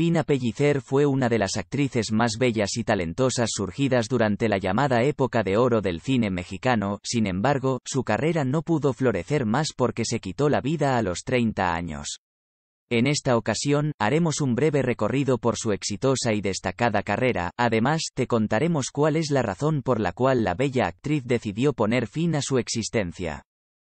Josefina Pellicer fue una de las actrices más bellas y talentosas surgidas durante la llamada época de oro del cine mexicano. Sin embargo, su carrera no pudo florecer más porque se quitó la vida a los 30 años. En esta ocasión, haremos un breve recorrido por su exitosa y destacada carrera. Además, te contaremos cuál es la razón por la cual la bella actriz decidió poner fin a su existencia.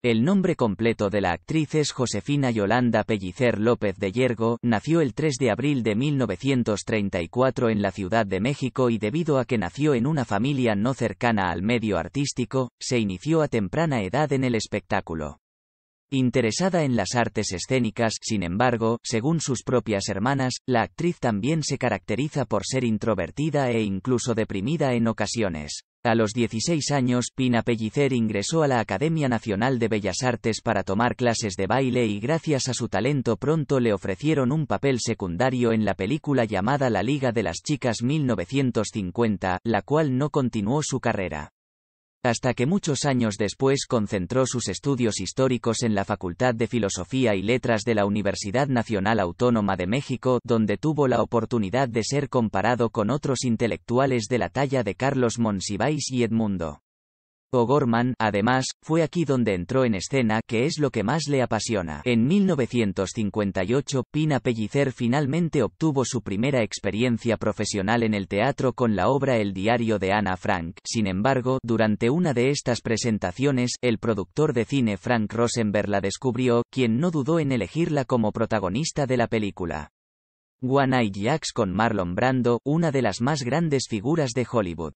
El nombre completo de la actriz es Josefina Yolanda Pellicer López de Yergo. Nació el 3 de abril de 1934 en la Ciudad de México y debido a que nació en una familia no cercana al medio artístico, se inició a temprana edad en el espectáculo. Interesada en las artes escénicas, sin embargo, según sus propias hermanas, la actriz también se caracteriza por ser introvertida e incluso deprimida en ocasiones. A los 16 años, Pina Pellicer ingresó a la Academia Nacional de Bellas Artes para tomar clases de baile y gracias a su talento pronto le ofrecieron un papel secundario en la película llamada La Liga de las Chicas 1950, la cual no continuó su carrera. Hasta que muchos años después concentró sus estudios históricos en la Facultad de Filosofía y Letras de la Universidad Nacional Autónoma de México, donde tuvo la oportunidad de ser comparado con otros intelectuales de la talla de Carlos Monsiváis y Edmundo O'Gorman. Además, fue aquí donde entró en escena, que es lo que más le apasiona. En 1958, Pina Pellicer finalmente obtuvo su primera experiencia profesional en el teatro con la obra El diario de Ana Frank. Sin embargo, durante una de estas presentaciones, el productor de cine Frank Rosenberg la descubrió, quien no dudó en elegirla como protagonista de la película One-Eyed Jacks con Marlon Brando, una de las más grandes figuras de Hollywood.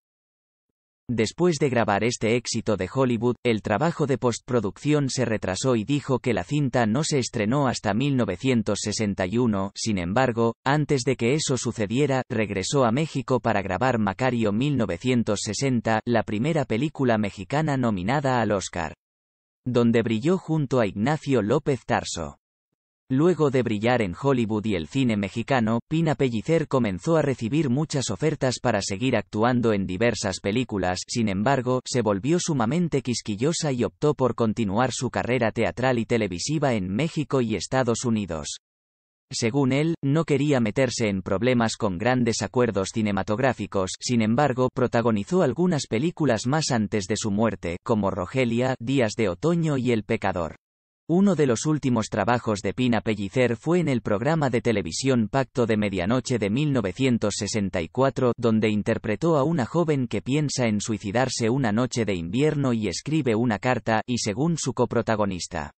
Después de grabar este éxito de Hollywood, el trabajo de postproducción se retrasó y dijo que la cinta no se estrenó hasta 1961. Sin embargo, antes de que eso sucediera, regresó a México para grabar Macario 1960, la primera película mexicana nominada al Oscar, donde brilló junto a Ignacio López Tarso. Luego de brillar en Hollywood y el cine mexicano, Pina Pellicer comenzó a recibir muchas ofertas para seguir actuando en diversas películas. Sin embargo, se volvió sumamente quisquillosa y optó por continuar su carrera teatral y televisiva en México y Estados Unidos. Según él, no quería meterse en problemas con grandes acuerdos cinematográficos. Sin embargo, protagonizó algunas películas más antes de su muerte, como Rogelia, Días de Otoño y El Pecador. Uno de los últimos trabajos de Pina Pellicer fue en el programa de televisión Pacto de Medianoche de 1964, donde interpretó a una joven que piensa en suicidarse una noche de invierno y escribe una carta, y según su coprotagonista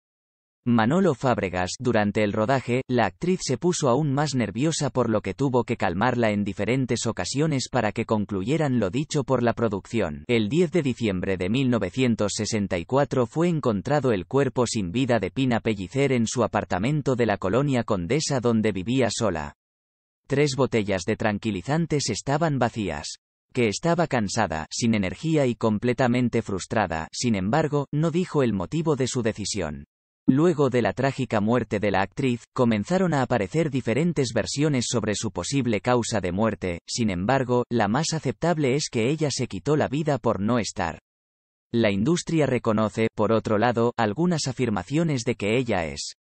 Manolo Fábregas, durante el rodaje, la actriz se puso aún más nerviosa por lo que tuvo que calmarla en diferentes ocasiones para que concluyeran lo dicho por la producción. El 10 de diciembre de 1964 fue encontrado el cuerpo sin vida de Pina Pellicer en su apartamento de la colonia Condesa donde vivía sola. 3 botellas de tranquilizantes estaban vacías. Que estaba cansada, sin energía y completamente frustrada. Sin embargo, no dijo el motivo de su decisión. Luego de la trágica muerte de la actriz, comenzaron a aparecer diferentes versiones sobre su posible causa de muerte. Sin embargo, la más aceptable es que ella se quitó la vida por no estar. La industria reconoce, por otro lado, algunas afirmaciones de que ella es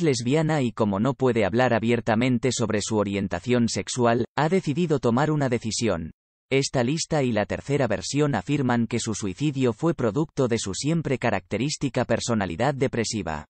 lesbiana y como no puede hablar abiertamente sobre su orientación sexual, ha decidido tomar una decisión. Esta lista y la tercera versión afirman que su suicidio fue producto de su siempre característica personalidad depresiva.